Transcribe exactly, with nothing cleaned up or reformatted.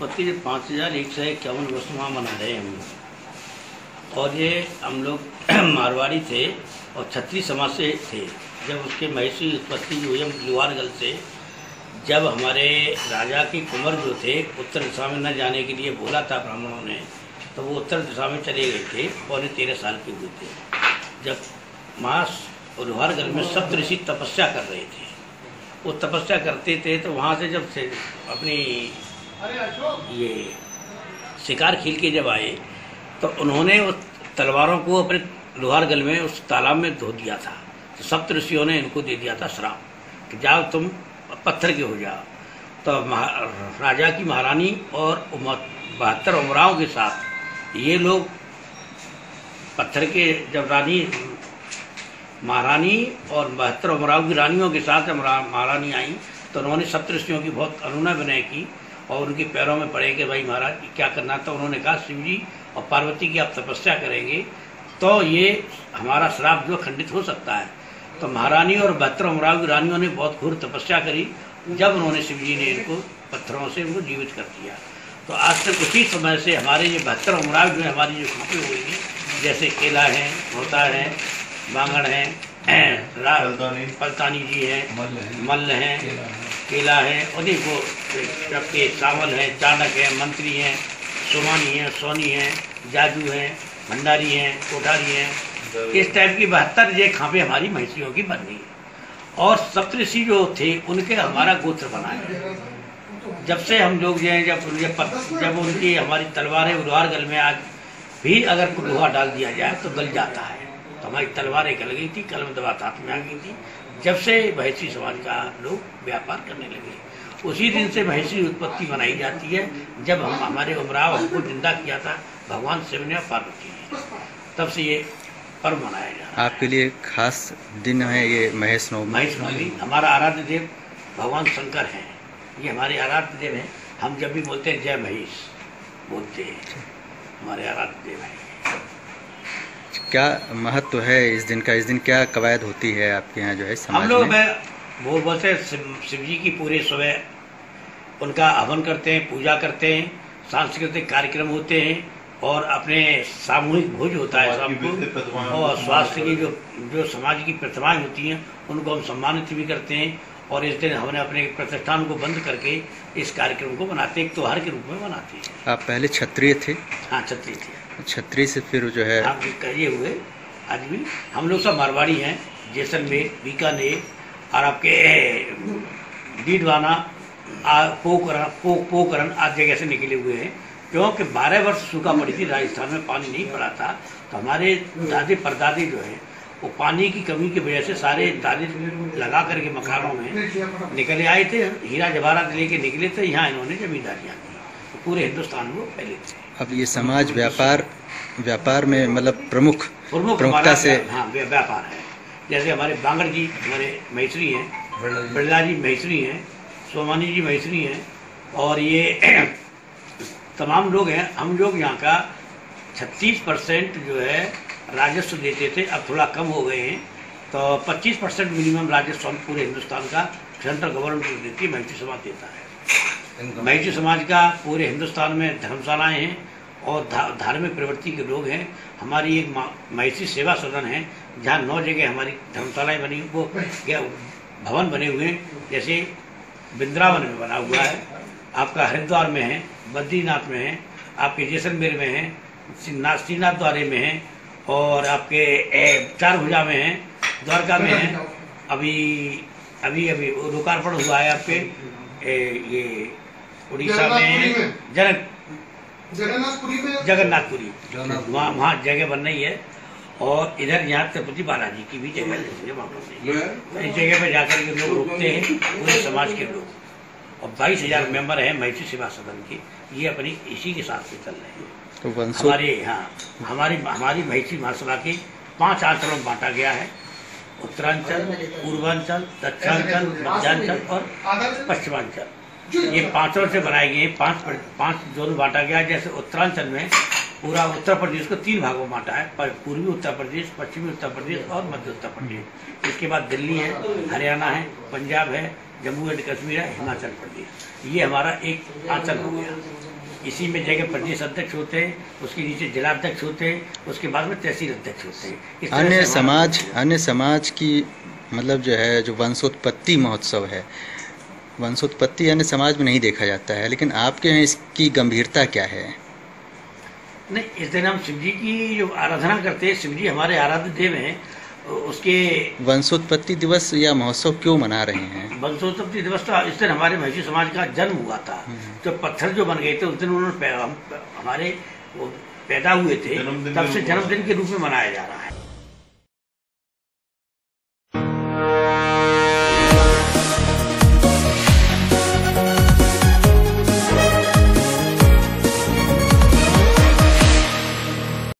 उत्पत्ति से पाँच हज़ार एक सौ इक्यावन वर्ष वहाँ मना रहे हैं हम लोग। और ये हम लोग मारवाड़ी थे और छत्री समाज से थे। जब उसके महेषी उत्पत्ति हुई हम गिरवारगल से, जब हमारे राजा की कुंवर जो थे उत्तर दिशा में न जाने के लिए बोला था ब्राह्मणों ने, तो वो उत्तर दिशा में चले गए थे। पौने तेरह साल के हुए थे जब मास और गिरवारगल में सप्तऋषि तपस्या कर रहे थे। वो तपस्या करते थे तो वहाँ से जब से अपनी ये शिकार खेल के जब आए तो उन्होंने उस तलवारों को अपने गिरवारगल में उस तालाब में धो दिया था। तो सप्तऋषियों ने इनको दे दिया था श्राप कि जाओ तुम पत्थर के हो जाओ। तो राजा की महारानी और बहत्तर उमराओं के साथ ये लोग पत्थर के, जब रानी महारानी और बहत्तर उमराव की रानियों के साथ महारानी आई तो उन्होंने सप्तऋषियों की बहुत अनुनय विनय की और उनके पैरों में पड़े कि भाई महाराज क्या करना था। उन्होंने कहा शिवजी और पार्वती की आप तपस्या करेंगे तो ये हमारा श्राप जो खंडित हो सकता है। तो महारानी और बहत्तर उमराव की रानियों ने बहुत घोर तपस्या करी, जब उन्होंने शिवजी ने इनको पत्थरों से उनको जीवित कर दिया। तो आज तक उसी समय से हमारे ये बहत्तर उमराव जो है हमारी जो सूखे हुई हैं, जैसे केला है, होता है, बांगड़ हैं, पलतानी जी हैं, मल्ल हैं, केला है, और देखो सबके चावल हैं, चाणक हैं, मंत्री हैं, सोमानी हैं, सोनी हैं, जादू हैं, भंडारी हैं, कोठारी हैं, इस टाइप की बहत्तर ये खापे हमारी महेषियों की बन गई। और सप्तऋषि जो थे उनके हमारा गोत्र बना है। जब से हम लोग जो हैं जब जब उनकी हमारी तलवारें गिरवारगल में आज भी अगर लोहा डाल दिया जाए तो गल जाता है। तो हमारी तलवारें गल गई थी, कलम दबात हाथ में आ गई थी। जब से महेषी समाज का लोग व्यापार करने लगे उसी दिन से महेषी उत्पत्ति मनाई जाती है। जब हम हमारे उमराव हमको जिंदा किया था भगवान शिव ने और पार्वती ने, तब से ये पर्व मनाया जाता है। आपके लिए खास दिन है ये महेश नवमी। महेश नवमी हमारा आराध्य देव भगवान शंकर हैं, ये हमारे आराध्य देव हैं। हम जब भी बोलते हैं जय महेश बोलते हैं, हमारे आराध्य देव हैं। क्या महत्व तो है इस दिन का? इस दिन क्या कवायद होती है आपके यहाँ जो है समाज में? हम लोग वो बोलते शिव जी की पूरे सुबह उनका हवन करते हैं, पूजा करते हैं, सांस्कृतिक कार्यक्रम होते हैं और अपने सामूहिक भोज होता है सबको। और स्वास्थ्य की जो जो समाज की प्रतिमाएँ होती हैं उनको हम सम्मानित भी करते हैं। और इस दिन हमने अपने प्रतिष्ठान को बंद करके इस कार्यक्रम को मनाते हैं, एक त्योहार के रूप में मनाते हैं। आप पहले क्षत्रिय थे? हाँ, क्षत्रिय थे। छत्री से फिर जो है आप करिए हुए आदमी। हम लोग सब मारवाड़ी हैं, जैसलमेर, बीकानेर और आपके दीदवाना, पोकरण पो, पोकरण आदि जगह से निकले हुए हैं। क्योंकि बारह वर्ष सूखा पड़ी थी राजस्थान में, पानी नहीं पड़ा था। तो हमारे दादे परदादे जो हैं वो पानी की कमी की वजह से सारे दादे लगा करके मकानों में निकले आए थे, हीरा जवाहरात लेके निकले थे। यहाँ इन्होंने जमींदारियाँ दी, पूरे हिंदुस्तान में फैले थे। अब ये समाज व्यापार व्यापार में मतलब प्रमुख प्रमुखता से हाँ व्यापार है। जैसे हमारे बांगड़ जी हमारे महेश्वरी हैं, बिड़ला जी महेश्वरी हैं, सोमानी जी महेश्वरी हैं और ये तमाम लोग हैं। हम लोग यहाँ का छत्तीस परसेंट जो है राजस्व देते थे, अब थोड़ा कम हो गए हैं। तो पच्चीस परसेंट मिनिमम राजस्व पूरे हिंदुस्तान का सेंट्रल गवर्नमेंट देती है, महेषी समाज देता है। महेषी समाज का पूरे हिंदुस्तान में धर्मशालाएं हैं और धार्मिक प्रवृत्ति के लोग हैं। हमारी एक महेषी सेवा सदन है जहाँ नौ जगह हमारी धर्मशालाएं बनी, वो भवन बने हुए हैं। जैसे वृंदावन में बना हुआ है, आपका हरिद्वार में है, बद्रीनाथ में है, आपके जैसलमेर में है, श्रीनाथ द्वारे में है और आपके चार भुजा में है, द्वारका में है। अभी अभी अभी लोकार्पण हुआ है आपके ए, ये उड़ीसा में जगन जगन्नाथपुरी में जगन्नाथपुरी वहाँ वहाँ जगह बन रही है। और इधर यहाँ तिरुपति बालाजी की भी जगह है, इस जगह पे जाकर के लोग रुकते हैं पूरे समाज के लोग। और बाईस हजार मेम्बर हैं महेषी सेवा सदन के, ये अपनी इसी के साथ से चल रहे हैं। तो हमारे यहाँ हमारी हमारी महेषी महासभा के पाँच आंचलों में बांटा गया है, उत्तरांचल, पूर्वांचल, दक्षिणांचल, मध्यांचल और पश्चिमांचल। ये पांचों से बनाए गए पांच पांच जोन बांटा गया। जैसे उत्तरांचल में पूरा उत्तर प्रदेश को तीन भागों में बांटा है, पूर्वी उत्तर प्रदेश, पश्चिमी उत्तर प्रदेश और मध्य उत्तर प्रदेश। इसके बाद दिल्ली है, हरियाणा है, पंजाब है, जम्मू एंड कश्मीर है, हिमाचल प्रदेश। ये हमारा एक आंचल हो गया। इसी में जगह प्रदेश अध्यक्ष होते हैं, उसके नीचे जिला अध्यक्ष होते हैं, उसके बाद में तहसील अध्यक्ष होते हैं। अन्य समाज अन्य समाज की मतलब जो है जो वंशोत्पत्ति महोत्सव है, वंशोत्पत्ति अन्य समाज में नहीं देखा जाता है, लेकिन आपके यहाँ इसकी गंभीरता क्या है? नहीं, इस दिन हम शिवजी की जो आराधना करते हैं, शिवजी हमारे आराध्य देव हैं, उसके वंशोत्पत्ति दिवस या महोत्सव क्यों मना रहे हैं? वंशोत्पत्ति दिवस तो इस दिन हमारे महेषी समाज का जन्म हुआ था, जो पत्थर जो बन गए थे उस दिन उन्होंने हमारे पैदा हुए थे, तब से जन्मदिन के रूप में मनाया जा रहा है।